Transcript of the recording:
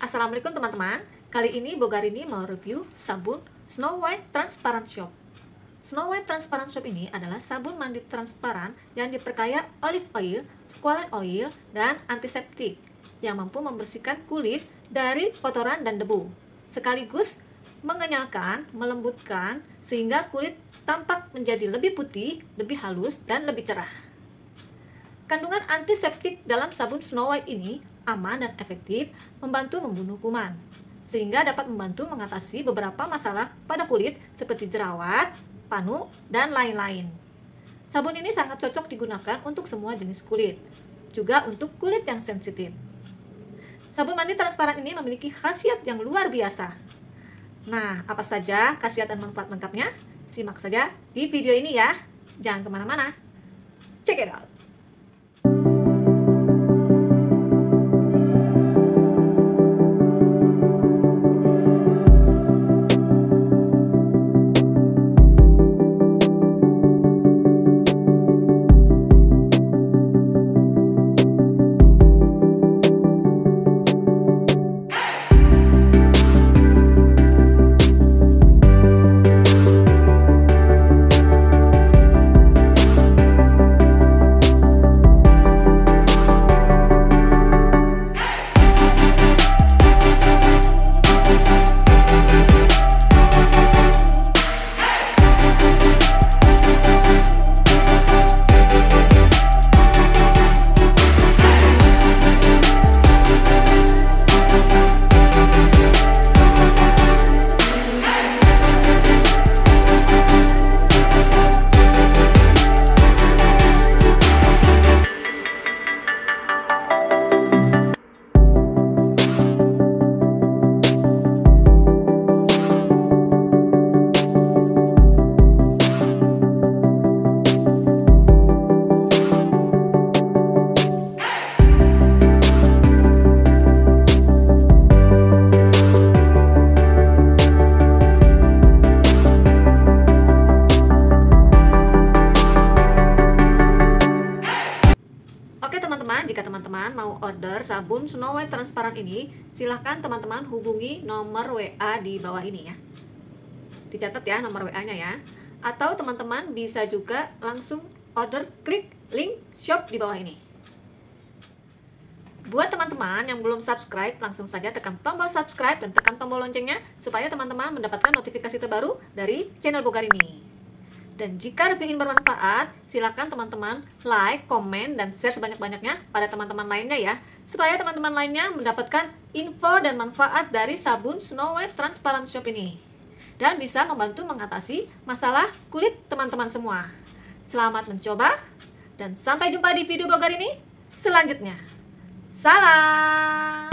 Assalamualaikum teman-teman. Kali ini Bogarini mau review sabun Snow White Transparent Soap. Snow White Transparent Soap ini adalah sabun mandi transparan yang diperkaya olive oil, squalane oil, dan antiseptik yang mampu membersihkan kulit dari kotoran dan debu, sekaligus mengenyalkan, melembutkan sehingga kulit tampak menjadi lebih putih, lebih halus, dan lebih cerah. Kandungan antiseptik dalam sabun Snow White ini aman dan efektif, membantu membunuh kuman, sehingga dapat membantu mengatasi beberapa masalah pada kulit seperti jerawat, panu, dan lain-lain. Sabun ini sangat cocok digunakan untuk semua jenis kulit, juga untuk kulit yang sensitif. Sabun mandi transparan ini memiliki khasiat yang luar biasa. Nah, apa saja khasiat dan manfaat lengkapnya? Simak saja di video ini ya. Jangan kemana-mana. Check it out! Jika teman-teman mau order sabun Snow White transparan ini, silahkan teman-teman hubungi nomor WA di bawah ini ya. Dicatat ya nomor WA-nya ya. Atau teman-teman bisa juga langsung order, klik link shop di bawah ini. Buat teman-teman yang belum subscribe, langsung saja tekan tombol subscribe dan tekan tombol loncengnya supaya teman-teman mendapatkan notifikasi terbaru dari channel Bogarini. Dan jika review ini bermanfaat, silakan teman-teman like, komen, dan share sebanyak-banyaknya pada teman-teman lainnya ya. Supaya teman-teman lainnya mendapatkan info dan manfaat dari sabun Snow White Transparent Soap ini. Dan bisa membantu mengatasi masalah kulit teman-teman semua. Selamat mencoba, dan sampai jumpa di video Bogarini selanjutnya. Salam!